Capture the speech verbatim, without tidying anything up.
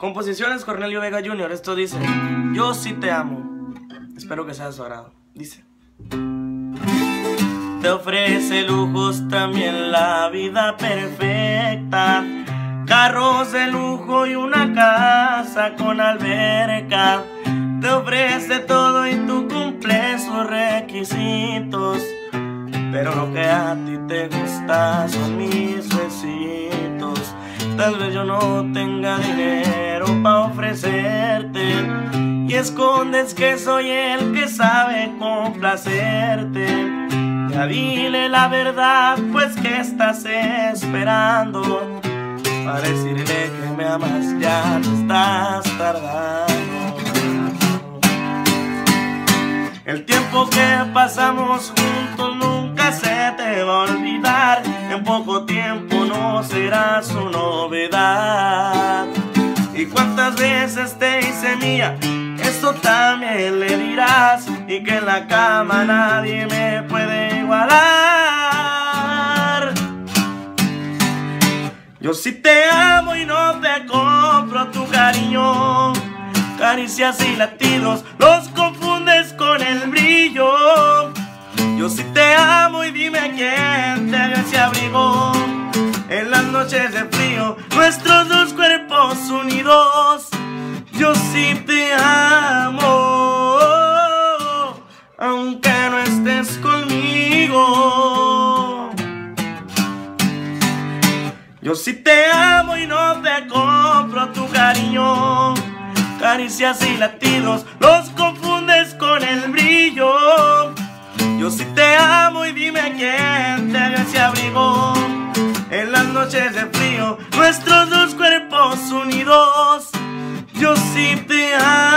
Composiciones Cornelio Vega junior Esto dice: yo sí te amo. Espero que sea de su agrado. Dice: te ofrece lujos también la vida perfecta, carros de lujo y una casa con alberca. Te ofrece todo y tú cumples sus requisitos, pero lo que a ti te gusta son mis besitos. Tal vez yo no tenga dinero para ofrecerte, y escondes que soy el que sabe complacerte. Ya dile la verdad, pues que estás esperando para decirle que me amas, ya te estás tardando. El tiempo que pasamos juntos nunca se te va a olvidar. En poco tiempo no será su novedad. Y cuántas veces te hice mía, eso también le dirás. Y que en la cama nadie me puede igualar. Yo sí te amo y no te compro tu cariño. Caricias y latidos los confundes con el brillo. Yo sí te amo y dime quién te dio ese abrigo. En las noches de frío, nuestros dos cuerpos unidos. Yo sí te amo, aunque no estés conmigo. Yo sí te amo y no te compro tu cariño. Caricias y latidos los confundes con el brillo. Yo sí te amo y dime quién te dio ese abrigo. En las noches de frío, nuestros dos cuerpos unidos. Yo sí te amo.